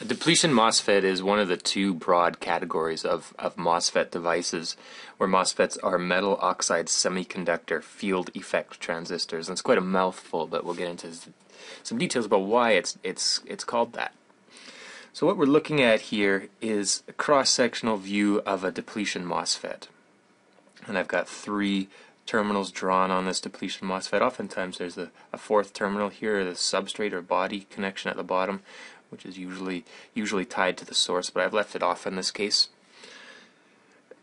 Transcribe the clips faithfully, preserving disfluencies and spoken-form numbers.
A depletion MOSFET is one of the two broad categories of, of MOSFET devices, where MOSFETs are metal oxide semiconductor field effect transistors. And it's quite a mouthful, but we'll get into some details about why it's, it's, it's called that. So what we're looking at here is a cross-sectional view of a depletion MOSFET. And I've got three terminals drawn on this depletion MOSFET. Oftentimes there's a, a fourth terminal here, the substrate or body connection at the bottom, which is usually usually tied to the source, but I've left it off in this case.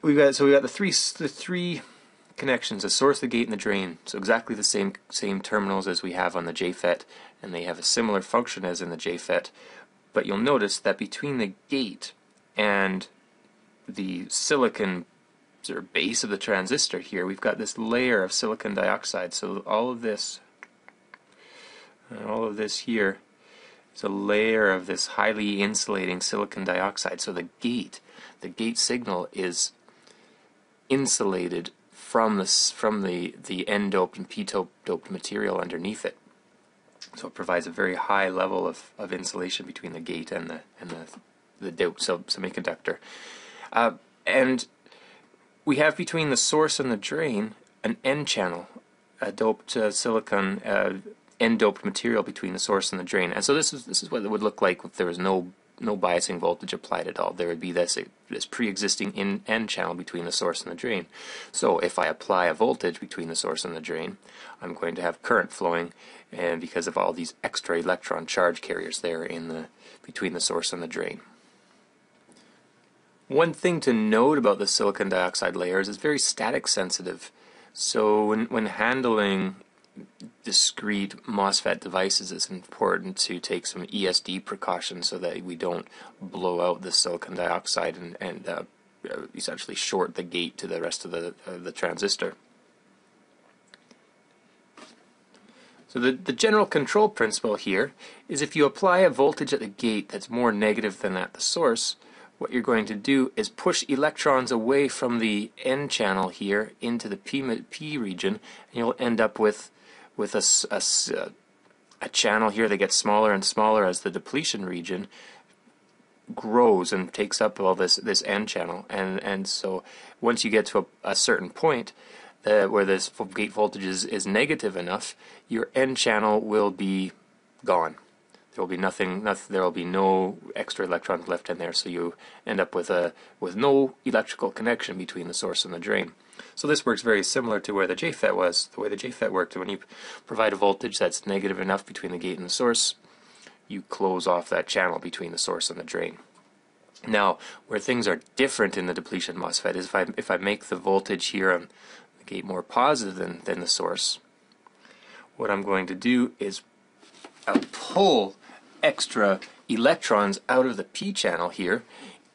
We've got so we've got the three the three connections: the source, the gate, and the drain. So exactly the same same terminals as we have on the J FET, and they have a similar function as in the J FET. But you'll notice that between the gate and the silicon sort of base of the transistor here, we've got this layer of silicon dioxide. So all of this, and all of this here. It's a layer of this highly insulating silicon dioxide. So the gate, the gate signal is insulated from the from the the n-doped and p-doped material underneath it. So it provides a very high level of, of insulation between the gate and the and the the doped semiconductor. Uh, and we have between the source and the drain an n-channel, a doped uh, silicon. Uh, n-doped material between the source and the drain, and so this is this is what it would look like if there was no no biasing voltage applied at all. There would be this this pre-existing in n-channel between the source and the drain. So if I apply a voltage between the source and the drain, I'm going to have current flowing, and because of all these extra electron charge carriers there in the between the source and the drain. One thing to note about the silicon dioxide layer is it's very static sensitive. So when when handling discrete MOSFET devices, it's important to take some E S D precautions so that we don't blow out the silicon dioxide and, and uh, essentially short the gate to the rest of the, uh, the transistor. So the, the general control principle here is if you apply a voltage at the gate that's more negative than at the source, what you're going to do is push electrons away from the N channel here into the P, P region, and you'll end up with with a, a, a channel here that gets smaller and smaller as the depletion region grows and takes up all this this N channel. And and so once you get to a, a certain point uh, where this gate voltage is, is negative enough, your N channel will be gone. There will be nothing, nothing. There will be no extra electrons left in there, so you end up with a with no electrical connection between the source and the drain. So this works very similar to where the J FET was, the way the J FET worked. When you provide a voltage that's negative enough between the gate and the source, you close off that channel between the source and the drain. Now, where things are different in the depletion MOSFET is if I if I make the voltage here on the gate more positive than than the source, what I'm going to do is I'll pull extra electrons out of the P channel here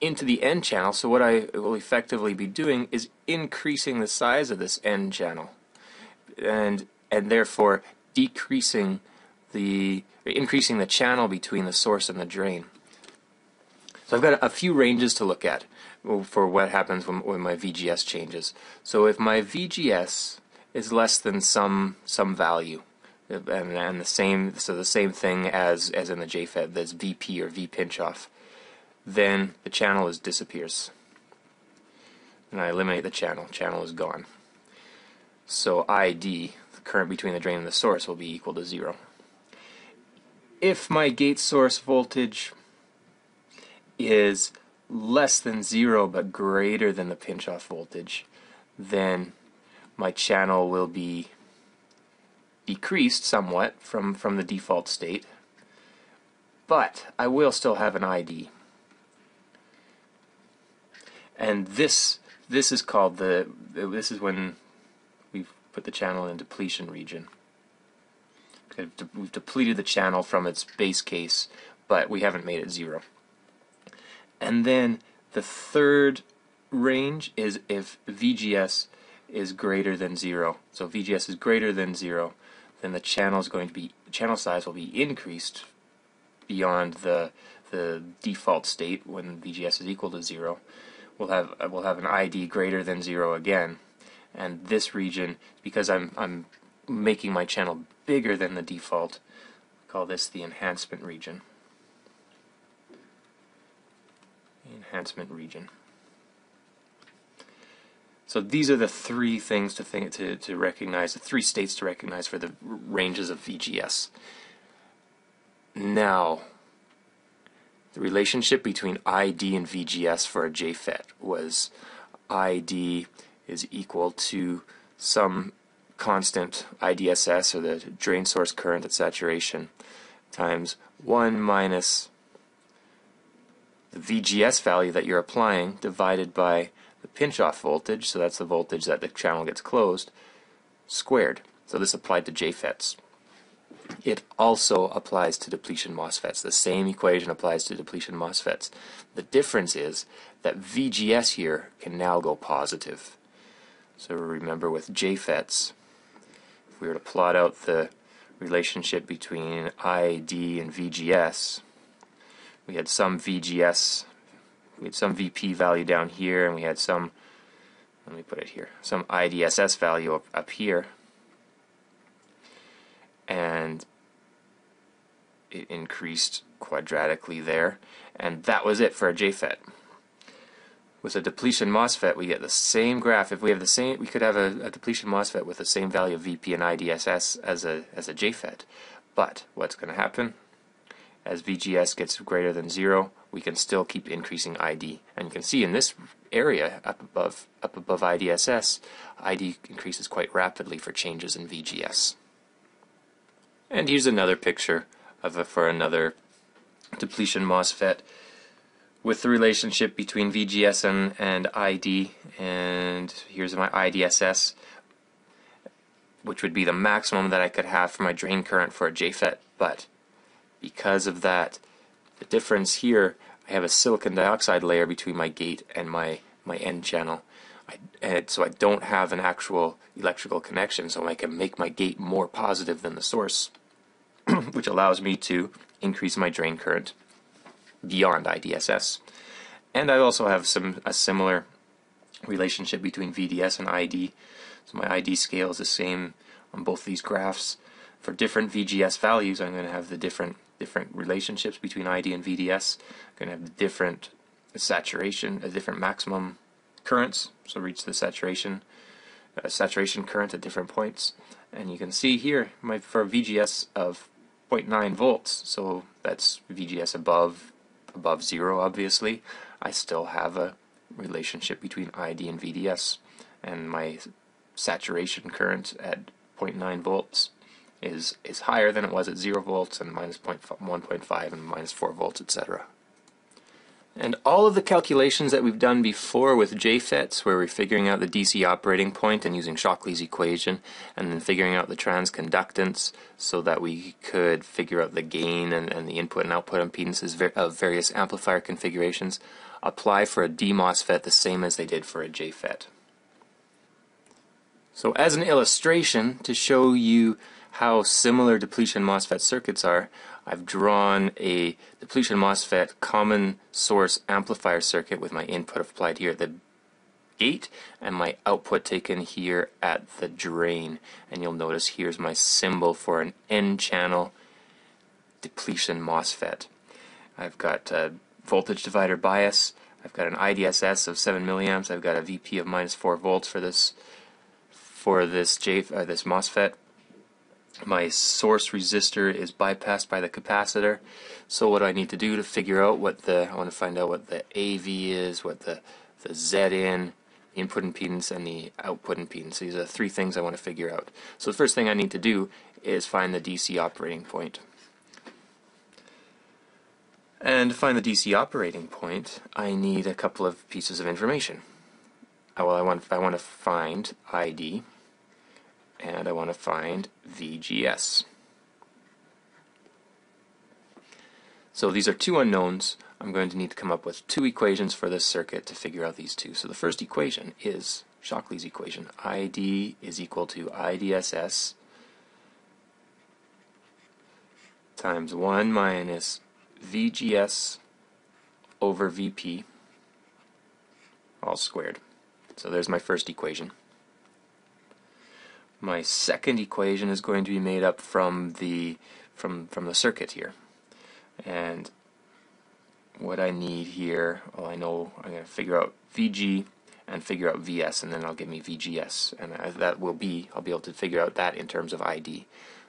into the N channel. So what I will effectively be doing is increasing the size of this N channel, and and therefore decreasing the increasing the channel between the source and the drain. So I've got a few ranges to look at for what happens when, when my V G S changes. So if my V G S is less than some some value, And, and the same, so the same thing as as in the J FET, that's V P or V pinch off, then the channel is disappears, and I eliminate the channel. Channel is gone. So I D, the current between the drain and the source, will be equal to zero. If my gate source voltage is less than zero but greater than the pinch off voltage, then my channel will be decreased somewhat from, from the default state, but I will still have an I D. And this this is called the this is when we've put the channel in depletion region. We've depleted the channel from its base case, but we haven't made it zero. And then the third range is if V G S is greater than zero. So V G S is greater than zero, then the channel is going to be channel size will be increased beyond the the default state when V G S is equal to zero. We'll have we'll have an I D greater than zero again, and this region, because I'm I'm making my channel bigger than the default, we call this the enhancement region. enhancement region. So these are the three things to think to, to recognize, the three states to recognize for the ranges of V G S. Now, the relationship between I D and V G S for a J FET was I D is equal to some constant I D S S, or the drain source current at saturation, times one minus the V G S value that you're applying divided by the pinch-off voltage, so that's the voltage that the channel gets closed, squared. So this applied to J FETs. It also applies to depletion MOSFETs. The same equation applies to depletion MOSFETs. The difference is that V G S here can now go positive. So remember, with J FETs, if we were to plot out the relationship between I D and V G S, we had some V G S, we had some V P value down here, and we had some, let me put it here, some I D S S value up, up here, and it increased quadratically there, and that was it for a J FET. With a depletion MOSFET, we get the same graph. If we have the same, we could have a, a depletion MOSFET with the same value of V P and I D S S as a as a J FET. But what's going to happen? As V G S gets greater than zero, we can still keep increasing I D. And you can see in this area up above up above I D S S, I D increases quite rapidly for changes in V G S. And here's another picture of a, for another depletion MOSFET, with the relationship between V G S and, and I D, and here's my I D S S, which would be the maximum that I could have for my drain current for a J FET, but because of that, the difference here, I have a silicon dioxide layer between my gate and my, my end channel, I, and so I don't have an actual electrical connection, so I can make my gate more positive than the source, which allows me to increase my drain current beyond I D S S. And I also have some a similar relationship between V D S and I D. So my I D scale is the same on both these graphs. For different V G S values, I'm going to have the different different relationships between I D and V D S. I'm going to have the different saturation, a different maximum currents, so reach the saturation uh, saturation current at different points. And you can see here my for V G S of zero point nine volts, so that's V G S above above zero, obviously, I still have a relationship between I D and V D S, and my saturation current at zero point nine volts is is higher than it was at zero volts, and minus one point five and minus four volts, et cetera. And all of the calculations that we've done before with J FETs, where we're figuring out the D C operating point and using Shockley's equation, and then figuring out the transconductance so that we could figure out the gain and, and the input and output impedances of various amplifier configurations, apply for a D MOSFET the same as they did for a J FET. So as an illustration to show you how similar depletion MOSFET circuits are, I've drawn a depletion MOSFET common source amplifier circuit with my input applied here at the gate and my output taken here at the drain. And you'll notice here's my symbol for an N-channel depletion MOSFET. I've got a voltage divider bias, I've got an I D S S of seven milliamps, I've got a V P of minus four volts for this for this, J, uh, this MOSFET. My source resistor is bypassed by the capacitor. So what do I need to do to figure out what the, I want to find out what the A V is, what the, the Z N, input impedance, and the output impedance. These are the three things I want to figure out. So the first thing I need to do is find the D C operating point. And to find the D C operating point, I need a couple of pieces of information. Well, I want, I want to find I D. And I want to find V G S. So these are two unknowns. I'm going to need to come up with two equations for this circuit to figure out these two. So the first equation is Shockley's equation. I D is equal to I D S S times one minus V G S over V P, all squared. So there's my first equation. My second equation is going to be made up from the from from the circuit here, and what I need here. Well, I know I'm going to figure out V G and figure out V S, and then I'll give me V G S, and I, that will be, I'll be able to figure out that in terms of I D.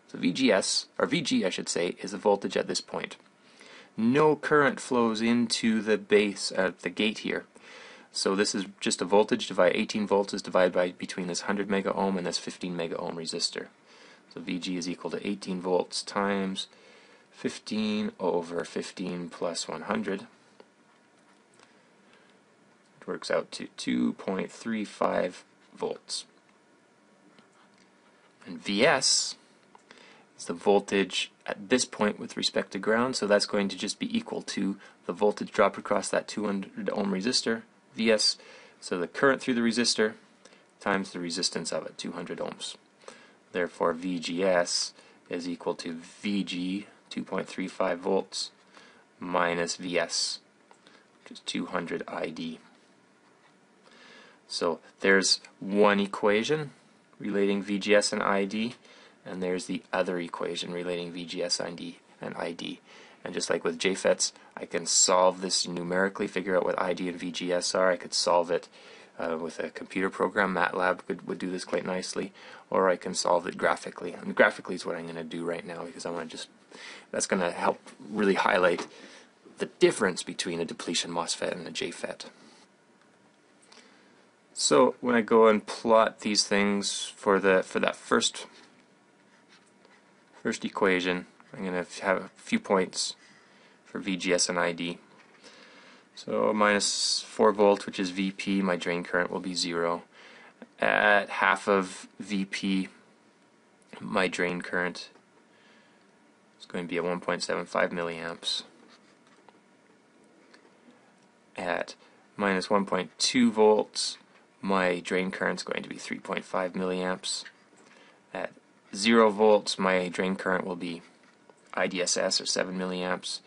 So V G S, or V G I should say, is the voltage at this point. No current flows into the base at the gate here. So this is just a voltage divided, eighteen volts is divided by between this one hundred mega ohm and this fifteen mega ohm resistor. So V G is equal to eighteen volts times fifteen over fifteen plus one hundred. It works out to two point three five volts. And V S is the voltage at this point with respect to ground, so that's going to just be equal to the voltage drop across that two hundred ohm resistor, V S, so the current through the resistor times the resistance of it, two hundred ohms. Therefore V G S is equal to V G, two point three five volts, minus V S, which is two hundred I D. So there's one equation relating V G S and I D, and there's the other equation relating V G S and I D. And just like with J FETs, I can solve this numerically, figure out what I D and V G S are. I could solve it uh, with a computer program. MATLAB could, would do this quite nicely. Or I can solve it graphically. And graphically is what I'm going to do right now, because I want to just, that's going to help really highlight the difference between a depletion MOSFET and a J FET. So when I go and plot these things for the for that first first equation, I'm going to have a few points for V G S and I D. So minus four volts, which is V P, my drain current will be zero. At half of V P, my drain current is going to be at one point seven five milliamps. At minus one point two volts, my drain current is going to be three point five milliamps. At zero volts, my drain current will be I D S S, or seven milliamps.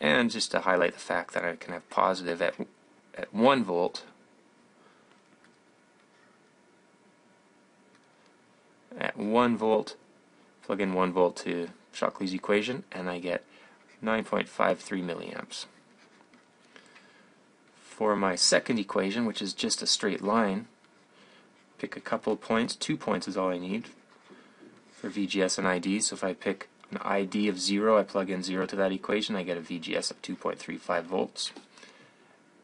And just to highlight the fact that I can have positive at, at one volt, at one volt, plug in one volt to Shockley's equation, and I get nine point five three milliamps. For my second equation, which is just a straight line, pick a couple of points, two points is all I need for V G S and I D. So if I pick an I D of zero, I plug in zero to that equation, I get a V G S of two point three five volts.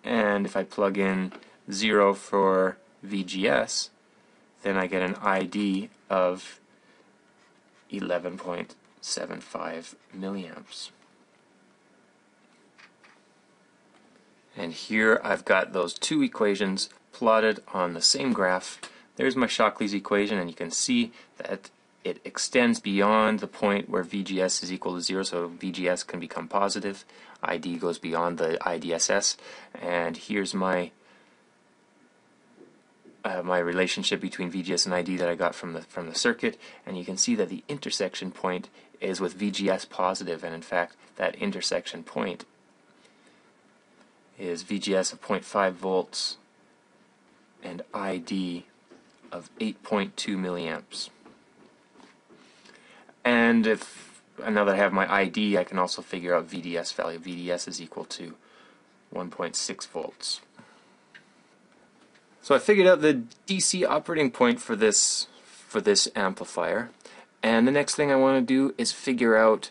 And if I plug in zero for V G S, then I get an I D of eleven point seven five milliamps. And here I've got those two equations plotted on the same graph. There's my Shockley's equation, and you can see that it extends beyond the point where V G S is equal to zero, so V G S can become positive. I D goes beyond the I D S S, and here's my uh, my relationship between V G S and I D that I got from the from the circuit. And you can see that the intersection point is with V G S positive, and in fact, that intersection point is V G S of zero point five volts and I D of eight point two milliamps. And if, now that I have my I D, I can also figure out V D S value. V D S is equal to one point six volts. So I figured out the D C operating point for this for this amplifier, and the next thing I want to do is figure out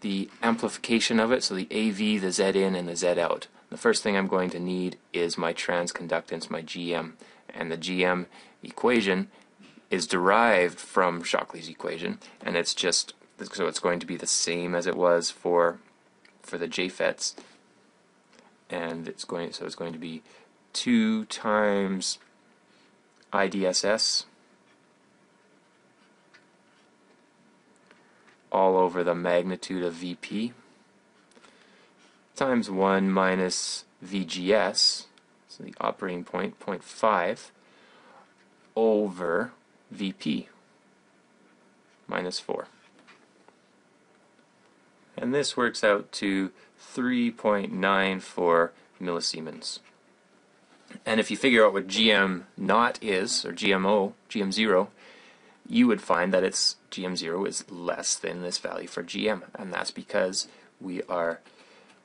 the amplification of it, so the A V, the Z in, and the Z out. The first thing I'm going to need is my transconductance, my G M, and the G M equation is derived from Shockley's equation, and it's just, so it's going to be the same as it was for for the J FETs, and it's going, so it's going to be two times I D S S all over the magnitude of V P times one minus V G S, so the operating point, zero point five, over V P minus four. And this works out to three point nine four millisiemens. And if you figure out what G M naught is, or G M zero, you would find that it's G M zero is less than this value for G M, and that's because we are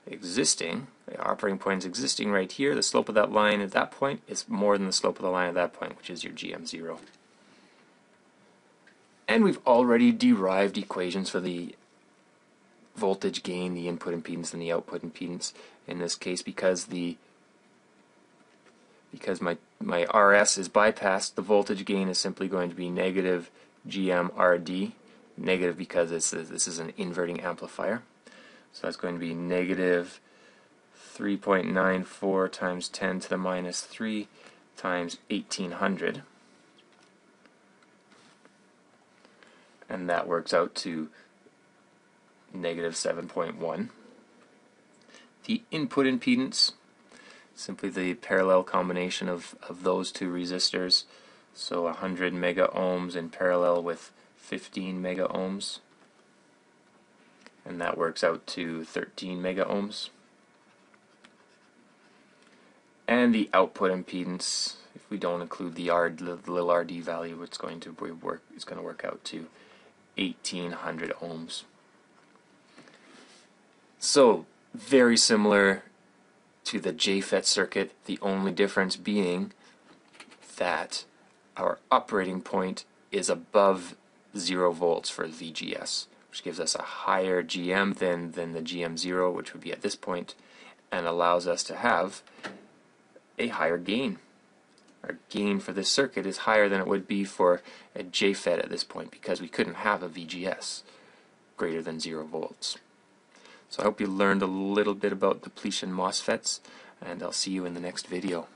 existing, the operating point is existing right here, the slope of that line at that point is more than the slope of the line at that point, which is your G M zero. And we've already derived equations for the voltage gain, the input impedance, and the output impedance. In this case, because the because my my R S is bypassed, the voltage gain is simply going to be negative G M R D, negative because this is, this is an inverting amplifier. So that's going to be negative three point nine four times ten to the minus three times eighteen hundred. And that works out to negative seven point one. The input impedance, simply the parallel combination of, of those two resistors. So one hundred mega ohms in parallel with fifteen mega ohms. And that works out to thirteen mega ohms. And the output impedance, if we don't include the, R, the little R D value, it's going to work. It's going to work out to eighteen hundred ohms. So very similar to the J FET circuit, the only difference being that our operating point is above zero volts for V G S, which gives us a higher G M than, than the G M zero, which would be at this point, and allows us to have a higher gain. Our gain for this circuit is higher than it would be for a J FET at this point, because we couldn't have a V G S greater than zero volts. So I hope you learned a little bit about depletion MOSFETs, and I'll see you in the next video.